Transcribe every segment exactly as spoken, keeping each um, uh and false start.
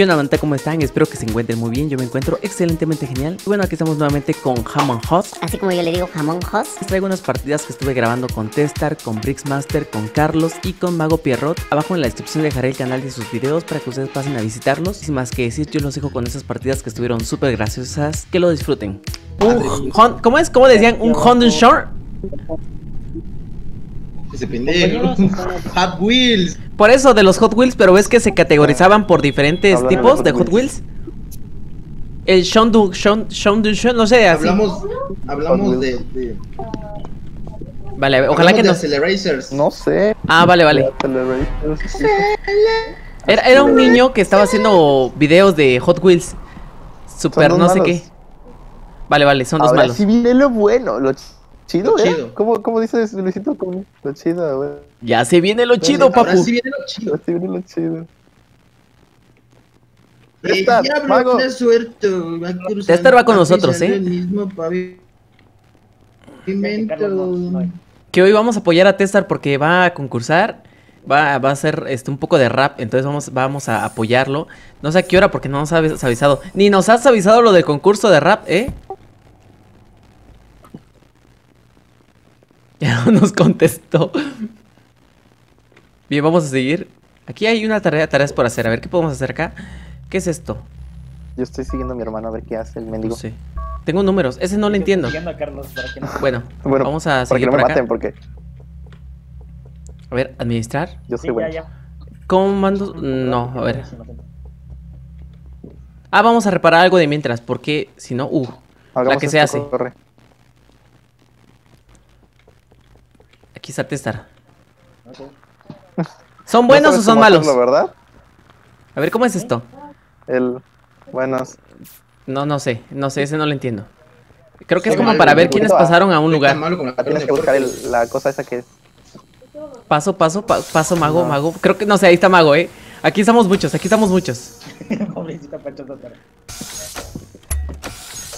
¿Qué onda, manta? ¿Cómo están? Espero que se encuentren muy bien. Yo me encuentro excelentemente genial. Y bueno, aquí estamos nuevamente con Jamón Hot. Así como yo le digo, Jamón Hot. Les traigo unas partidas que estuve grabando con Testar, con Brixmaster, con Carlos y con Mago Pierrot. Abajo en la descripción dejaré el canal de sus videos para que ustedes pasen a visitarlos. Sin más que decir, yo los dejo con esas partidas que estuvieron súper graciosas. Que lo disfruten. Un hon, ¿Cómo es? ¿Cómo decían? ¿Un Honda Shore? Ese pendejo. Hot Wheels. Por eso, de los Hot Wheels, pero ves que se categorizaban por diferentes Hablando tipos de Hot, de Hot Wheels. Wheels. El Shondun, Shondun, Shondun, no sé, así. Hablamos, hablamos de, de... Vale, hablamos ojalá que no... Acceleracers. No sé. Ah, vale, vale. Era, era un niño que estaba haciendo videos de Hot Wheels. Super, no sé malos. qué. Vale, vale, son dos Ahora malos. Si viene lo bueno, lo chido, ¿eh? Chido. ¿Cómo, ¿Cómo dices, Luisito? ¿Cómo? Lo chido, güey. Ya se viene lo Entonces, chido, papu. Sí viene lo chido. Ya se viene lo chido. Testar, eh, mago. Suerte, va Testar va con nosotros, ¿eh? Mismo, que hoy vamos a apoyar a Testar porque va a concursar. Va, va a hacer este, un poco de rap, entonces vamos, vamos a apoyarlo. No sé a qué hora porque no nos has avisado. Ni nos has avisado lo del concurso de rap, ¿eh? Ya no nos contestó. Bien, vamos a seguir. Aquí hay una tarea, tareas por hacer. A ver, ¿qué podemos hacer acá? ¿Qué es esto? Yo estoy siguiendo a mi hermano a ver qué hace el mendigo. No sé. Tengo números, ese no lo entiendo. A Carlos para que no... Bueno, bueno, vamos a seguir para que no me maten, porque... A ver, administrar. Yo soy sí, bueno. Ya, ya. ¿Cómo mando? No, a ver. Ah, vamos a reparar algo de mientras, porque si no, uh, Hagamos la que se hace. Corre. Aquí está Testar. Okay. ¿Son buenos no o son malos? Hacerlo, ¿verdad? A ver, ¿cómo es esto? El buenos. No, no sé, no sé, ese no lo entiendo. Creo que soy es como para ver el... quiénes pasaron a un lugar. Tienes que buscar el, la cosa esa que es. Paso, paso, pa paso, mago, no. mago. Creo que, no sé, ahí está mago, eh. Aquí estamos muchos, aquí estamos muchos.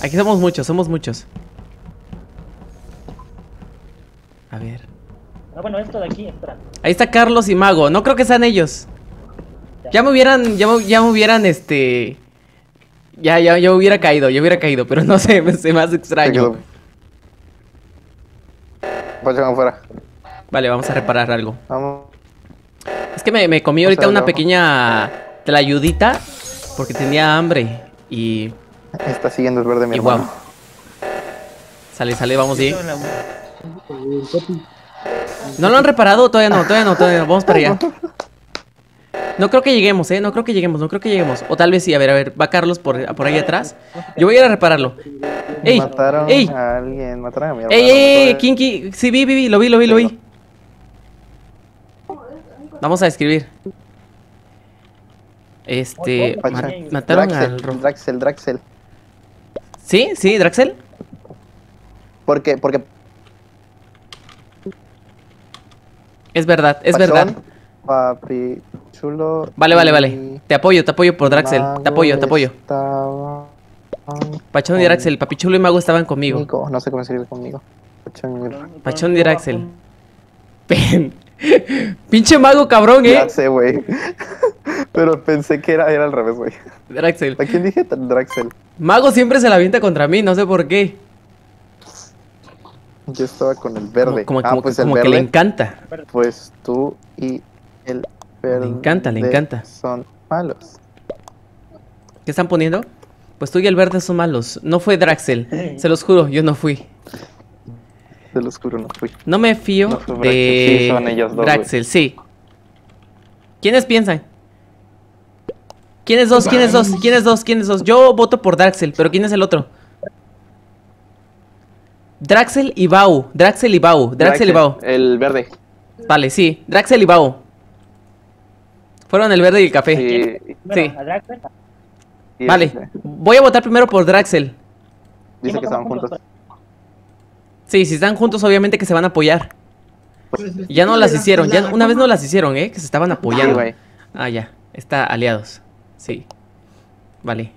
Aquí somos muchos, somos muchos. A ver. No, bueno, esto de aquí, espera. Ahí está Carlos y Mago, no creo que sean ellos. Ya, ya me hubieran, ya me, ya me hubieran, este... Ya, ya, yo hubiera caído, yo hubiera caído, pero no sé, me, se me hace extraño. Pacho fuera. Vale, vamos a reparar algo. Vamos. Es que me, me comí ahorita o sea, una pequeña tlayudita porque tenía hambre y... Está siguiendo el verde, mi hermano. Wow. Sale, sale, vamos bien. ¿No lo han reparado? Todavía no, todavía no, todavía no. Vamos para allá. No creo que lleguemos, eh. No creo que lleguemos, no creo que lleguemos. O tal vez sí, a ver, a ver. Va Carlos por, por ahí atrás. Yo voy a ir a repararlo. ¡Ey! Mataron ¡Ey! a alguien, mataron a mi hermano. ¡Ey, ey, ey! Kinky. Sí, vi, vi, vi. Lo vi, lo vi, lo vi. Vamos a escribir. Este... Oh, oh, ma bien. Mataron Draxel, al... Draxel, Draxel. ¿Sí? ¿Sí? ¿Draxel? ¿Por qué? Porque... Es verdad, es Pachón, verdad. Papi chulo... Vale, vale, vale. Y... Te apoyo, te apoyo por Draxel. Mago te apoyo, te apoyo. Estaba... Pachón y Draxel, papi chulo y mago estaban conmigo. Nico, no sé cómo escribir conmigo. Pachón y... Pachón y Draxel. Pen... Pinche mago cabrón, eh. Ya sé, güey. Pero pensé que era, era al revés, güey. Draxel. ¿A quién dije Draxel? Mago siempre se la avienta contra mí, no sé por qué. Yo estaba con el verde. Como, como, ah, como, pues como el verde, que le encanta. Pues tú y el verde. Le encanta, le encanta. Son malos. ¿Qué están poniendo? Pues tú y el verde son malos. No fue Draxel. Hey. Se los juro, yo no fui. Se los juro, no fui. No me fío no fue de sí, son ellos dos, Draxel, wey. sí. ¿Quiénes piensan? ¿Quiénes dos? ¿Quiénes dos? ¿Quiénes dos? ¿Quiénes dos? Yo voto por Draxel, pero ¿quién es el otro? Draxel y Bau. Draxel y Bau. Draxel, Draxel y Bau. El verde. Vale, sí. Draxel y Bau. Fueron el verde y el café. Sí. sí. sí. Vale. Este. Voy a votar primero por Draxel. Dice que estaban juntos. Sí, si están juntos obviamente que se van a apoyar. Ya no las hicieron, ya una vez no las hicieron, eh, que se estaban apoyando. Ah, ya, está aliados. Sí. Vale.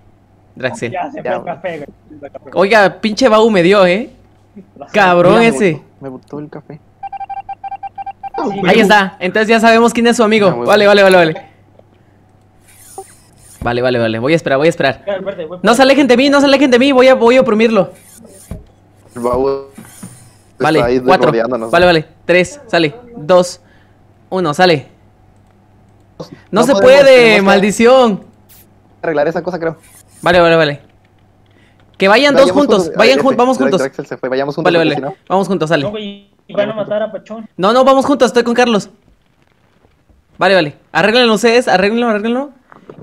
Draxel. Ya, se fue café, güey. Oiga, pinche Bau me dio, eh. Cabrón ese. Me botó el café. Ahí está, entonces ya sabemos quién es su amigo. Vale, vale, vale, vale. Vale, vale, vale, voy a esperar, voy a esperar. No se alejen de mí, no se alejen de mí, voy a, voy a oprimirlo. Vale, cuatro, vale, vale, tres, sale, dos, uno, sale. No, no se podemos, puede, maldición. Arreglar esa cosa, creo. Vale, vale, vale. Que vayan vayamos dos juntos, juntos. Vayan juntos, vamos juntos. Direct, direct, vayamos juntos. Vale, vale, si no. Vamos juntos, sale. No, güey, van a matar a Pachón. No, no, vamos juntos, estoy con Carlos. Vale, vale, arréglenlo ustedes, arréglenlo, arréglenlo.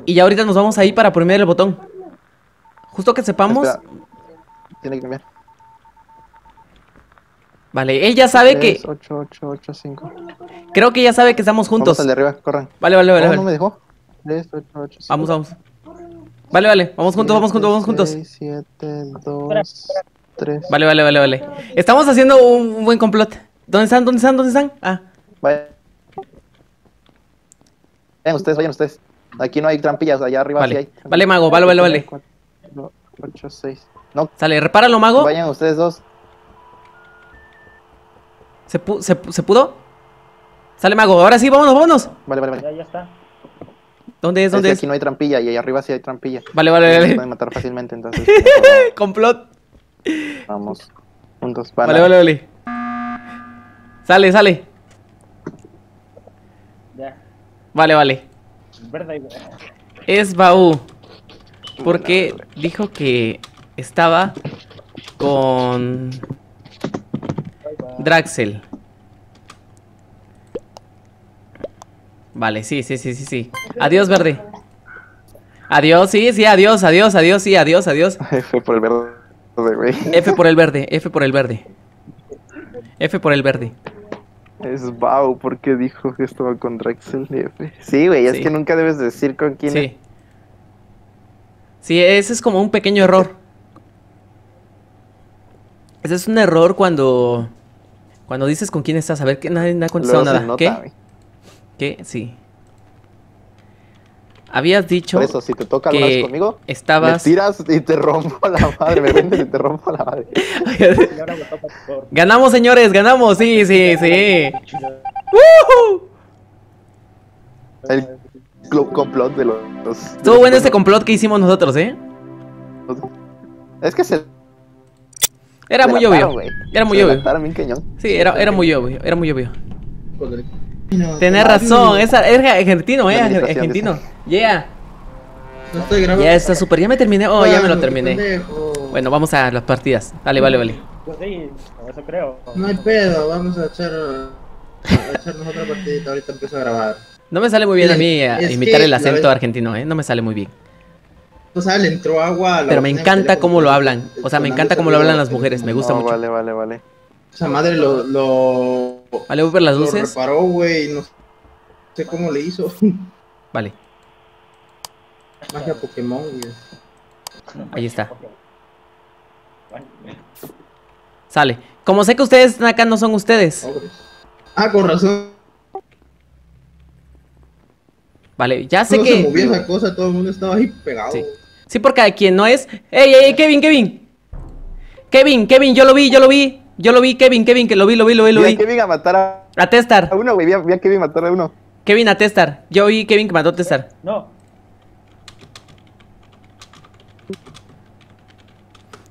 Y ya ahorita nos vamos ahí para oprimir el botón. Justo que sepamos. Espera. Tiene que cambiar. Vale, él ya sabe tres, que... ocho, ocho, ocho, cinco. Creo que ya sabe que estamos juntos. Vamos al de arriba, corran. Vale, vale, vale. No, vale. No me dejó. tres, ocho, ocho, cinco. Vamos, vamos. Vale, vale, vamos juntos, vamos juntos, vamos juntos. siete, dos, tres. Vale, vale, vale, vale. Estamos haciendo un buen complot. ¿Dónde están? ¿Dónde están? ¿Dónde están? Ah. Vale. Vayan ustedes, vayan ustedes. Aquí no hay trampillas, allá arriba vale. Sí hay. Vale, mago, vale, vale, vale. cuatro, ocho, seis. No. Sale, repáralo, mago. Vayan ustedes dos. ¿Se, pu se, ¿Se pudo? Sale, mago. Ahora sí, vámonos, vámonos. Vale, vale, vale. Ya, ya está. ¿Dónde es? ¿Dónde es? Aquí no hay trampilla y ahí arriba sí hay trampilla. Vale, vale, vale. Se pueden matar fácilmente, entonces. Complot. Vamos. Juntos para. Vale, vale, vale. Sale, sale. Ya. Vale, vale. Es verdad, igual. Es Baú. Porque dijo que estaba con... Draxel. Vale, sí, sí, sí, sí, sí. Adiós, verde. Adiós, sí, sí, adiós, adiós, adiós, sí, adiós, adiós. F por el verde, güey. F por el verde, F por el verde. F por el verde. Es Bau, porque dijo que estaba con Draxel y F. Sí, güey, es sí. Que nunca debes decir con quién. Sí. Es. Sí, ese es como un pequeño error. Ese es un error cuando... Cuando dices con quién estás, a ver, que nadie ha contestado nada. Nota, ¿qué? Wey. ¿Qué? Sí. Habías dicho. Por eso, si te toca alguna vez conmigo, estabas... me tiras y te rompo la madre. Me vendes y te rompo la madre. Ganamos, señores, ganamos. Sí, sí, sí. ¡Woo! El complot de los. Estuvo bueno este complot que hicimos nosotros, ¿eh? Es que se. Era muy obvio, wey. Era muy obvio. Sí, era, era muy obvio, era muy obvio. No, tenés razón, es, es argentino, eh, argentino. Yeah. No estoy grabando. Ya está súper, ya me terminé. Oh, ya me lo terminé. Bueno, vamos a las partidas. Dale, vale, vale. Pues sí, eso creo. No hay pedo, vamos a echar a echarnos otra partidita, ahorita empiezo a grabar. No me sale muy bien a mí imitar el acento argentino, eh, no me sale muy bien. O sea, le entró agua a la... Pero me encanta cómo lo hablan. O sea, me encanta cómo lo hablan las mujeres. Me gusta mucho. Vale, vale, vale. O sea, madre, lo... lo vale, Uber, las luces. Lo reparó, güey. No sé cómo le hizo. Vale. Magia Pokémon, güey. Ahí está. Sale. Como sé que ustedes acá no son ustedes. Ah, con razón. Vale, ya sé que... se movió esa cosa, todo el mundo estaba ahí pegado. Sí. Sí, porque a quien no es... ¡Ey, ey, Kevin, Kevin! Kevin, Kevin, yo lo vi, yo lo vi. Yo lo vi, Kevin, Kevin, que lo vi, lo vi, lo vi, lo vi. Vi a Kevin a matar a... a Testar. A uno, güey, vi, vi a Kevin matar a uno. Kevin a Testar. Yo vi Kevin que mató a Testar. No.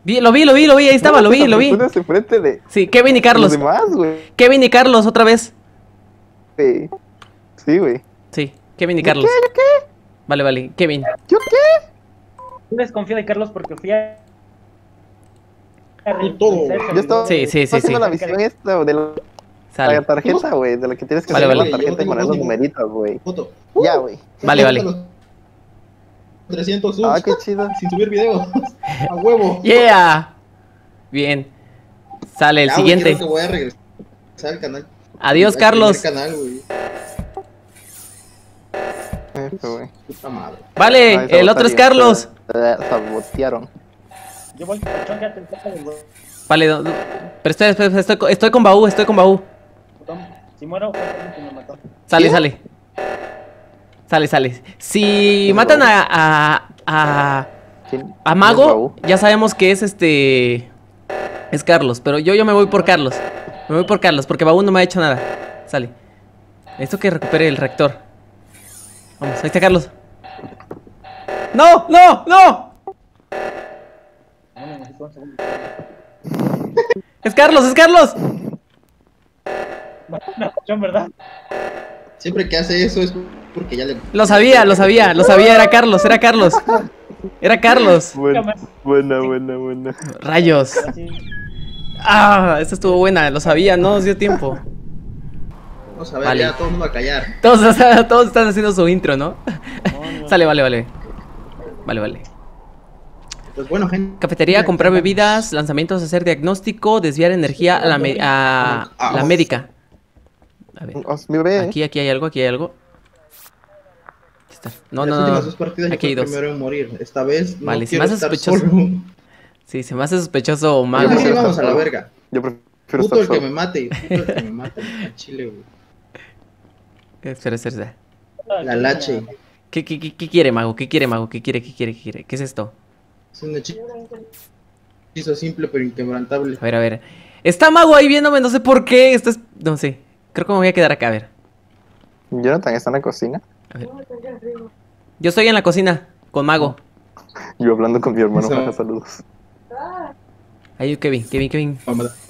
Vi, lo vi, lo vi, lo vi, ahí estaba, no, lo vi, lo vi. De... Sí, Kevin y Carlos. Los demás, güey. Kevin y Carlos, otra vez. Sí. Sí, güey. Sí, Kevin y Carlos. ¿Yo qué? ¿Yo qué? Vale, vale, Kevin. ¿Yo qué? Yo desconfío de Carlos porque fui a... todo. Yo estaba sí, sí, sí, haciendo sí. La visión esta de la, la tarjeta, güey, de la que tienes que vale, sacar vale. La tarjeta y poner los numeritos, güey. Uh, ya, güey. Vale, vale. trescientos subs. Ah, qué chido. Sin subir videos. A huevo. Yeah. Bien. Sale el ya, siguiente. Wey, creo que voy a regresar al canal. Adiós, Carlos. Canal, eso, vale, ah, el otro es Carlos. Sabotearon. Yo voy a chongar, te saca del... Vale, no, no, pero estoy, estoy, estoy, estoy con Baú, estoy con Baú. Si muero, me mató. Sale, ¿sí? Sale. Sale, sale. Si matan a, a, a, a Mago, ya sabemos que es este... Es Carlos, pero yo, yo me voy por Carlos. Me voy por Carlos, porque Baú no me ha hecho nada. Sale. Necesito que recupere el reactor. Vamos, ahí está Carlos. ¡No! ¡No! ¡No! ¡Es Carlos! ¡Es Carlos! No, yo en verdad. Siempre que hace eso es porque ya le... Lo sabía, lo sabía, lo sabía, era Carlos, era Carlos. Era Carlos. Buena, buena, buena, buena. Rayos. Ah, esta estuvo buena, lo sabía, no nos dio tiempo. Vamos a ver, vale. Ya todo el mundo va a callar. Todos, todos están haciendo su intro, ¿no? no, no. Sale, vale, vale. Vale, vale. Pues bueno, gente. Cafetería, comprar bebidas, lanzamientos, hacer diagnóstico, desviar energía a la, me a la médica. A ver. Aquí, aquí hay algo, aquí hay algo. No, no, no. Aquí hay dos. Primero en morir. Esta vez no vale, se me hace sospechoso. Sí, se me hace sospechoso, Mago. Yo prefiero vamos a la verga. Yo prefiero puto estar el solo. Que me mate. Puto el que me mate. A Chile, güey. Espera, espera. La lache. ¿Qué, qué, qué, qué quiere, Mago? ¿Qué quiere, Mago? ¿Qué quiere, qué quiere, qué quiere? ¿Qué es esto? Es un hechizo simple pero inquebrantable. A ver, a ver. Está Mago ahí viéndome, no sé por qué. Esto es... No sé. Creo que me voy a quedar acá, a ver. Jonathan está en la cocina. A ver. Yo estoy en la cocina, con Mago. Yo hablando con mi hermano, para saludos. Ay, Kevin, Kevin, Kevin.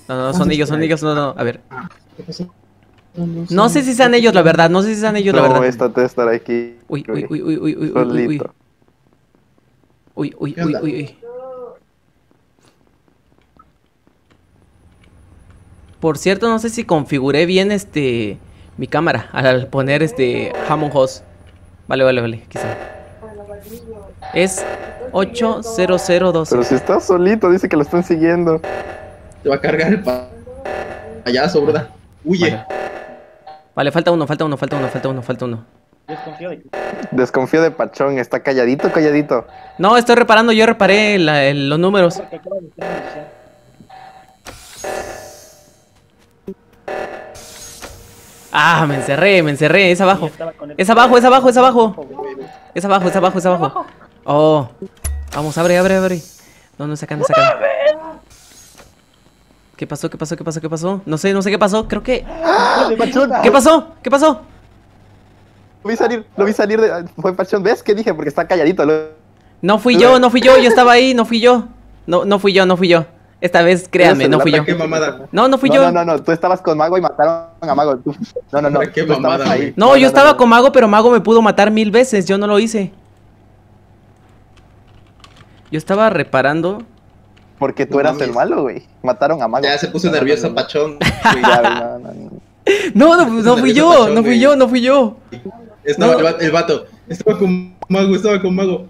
No, no, son ellos, son ellos, no, no, a ver. No sé si sean ellos, la verdad, no sé si sean ellos, la verdad. No, esta Testar aquí. Uy, uy, uy, uy, uy, uy, uy, uy. Uy, uy, uy, uy, uy. Por cierto, no sé si configuré bien este... mi cámara, al poner este... Jamón Hot. Vale, vale, vale, quizá. Es ocho cero cero dos. Pero si está solito, dice que lo están siguiendo. Te va a cargar el pa... payaso, burda. Huye. Vale. Vale, falta uno, falta uno, falta uno, falta uno, falta uno. Desconfío de... Desconfío de Pachón, está calladito, calladito. No, estoy reparando, yo reparé la, el, los números. Ah, me encerré, me encerré, es abajo. Es abajo, es abajo, es abajo. Es abajo, es abajo, es abajo. Oh. Vamos, abre, abre, abre. No, no sacan, no sacan. ¿Qué pasó? ¿Qué pasó? ¿Qué pasó? ¿Qué pasó? No sé, no sé qué pasó. Creo que... ¿Qué pasó? ¿Qué pasó? Lo vi salir, lo vi salir de... Fue Pachón, ¿ves qué dije? Porque está calladito. No fui yo, no fui yo, yo estaba ahí, no fui yo. No, no fui yo, no fui yo. Esta vez, créanme, no fui yo. No, no fui no, yo. No, no, no, tú estabas con Mago y mataron a Mago. Tú... No, no, no. Qué mamada, ahí. No, no, yo no, estaba no, con Mago, pero Mago me pudo matar mil veces. Yo no lo hice. Yo estaba reparando. Porque tú no, eras no, el malo, güey. Mataron a Mago. Ya se puso no, nervioso no, Pachón. No, no, no, no, no fui yo, Pachón, no fui yo, no fui yo. Estaba no. el vato. Estaba con Mago, estaba con Mago.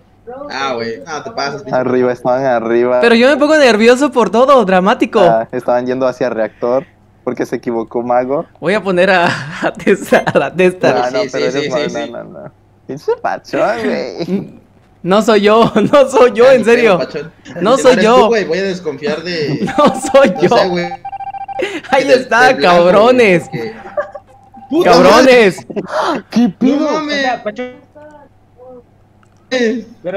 Ah, güey, ah, te pasas. Arriba, estaban arriba. Pero yo me pongo nervioso por todo, dramático. Ah, estaban yendo hacia el reactor porque se equivocó Mago. Voy a poner a, a Testar, a Testar. No, no, sí, pero sí, eres sí, Mago, sí, no, sí. no, no. Pinche Pachón, güey. No soy yo, no soy yo, Ay, en serio. Pachón. No soy yo. Tú, güey, voy a desconfiar de... No soy yo. No sé, güey. Ahí que está, te, te cabrones. Blanco, porque... Cabrones. ¿Qué pido? No mames, Pachón.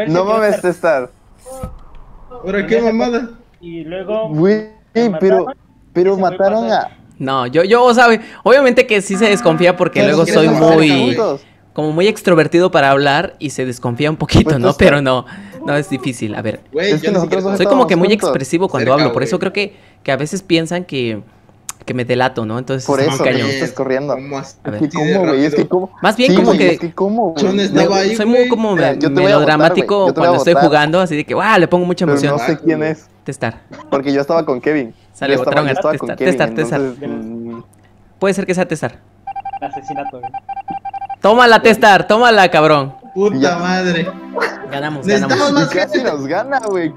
No mames, Testar. ¿Pero qué mamada? Y luego... Güey, pero... Pero mataron a... No, yo, yo, o sea, obviamente que sí se desconfía porque luego soy muy... Como muy extrovertido para hablar y se desconfía un poquito, ¿no? Pero no, no es difícil, a ver. Soy como que muy expresivo cuando hablo, por eso creo que, que a veces piensan que... que me delato, ¿no? Entonces, por eso, que estás corriendo. ¿Cómo, güey? Es que cómo. Más bien sí, como que, es que cómo, yo, ahí, soy muy como eh, me, melodramático votar, cuando estoy jugando, así de que wow, le pongo mucha emoción. Pero no sé quién es. Testar. Porque yo estaba con Kevin. Sale, yo estaba, yo estaba con Kevin. Testar, Testar. Mmm... Puede ser que sea Testar. Asesinato. Güey. Tómala, Testar, tómala, cabrón. Puta madre. Ganamos, ganamos. Casi nos gana, güey.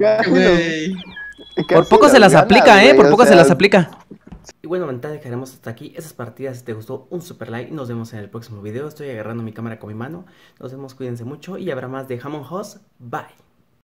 Por poco se las aplica, ¿eh? Por poco se las aplica. Y bueno, mental, dejaremos hasta aquí esas partidas. Si te gustó, un super like y nos vemos en el próximo video. Estoy agarrando mi cámara con mi mano. Nos vemos, cuídense mucho y habrá más de Jamón Hot. Bye.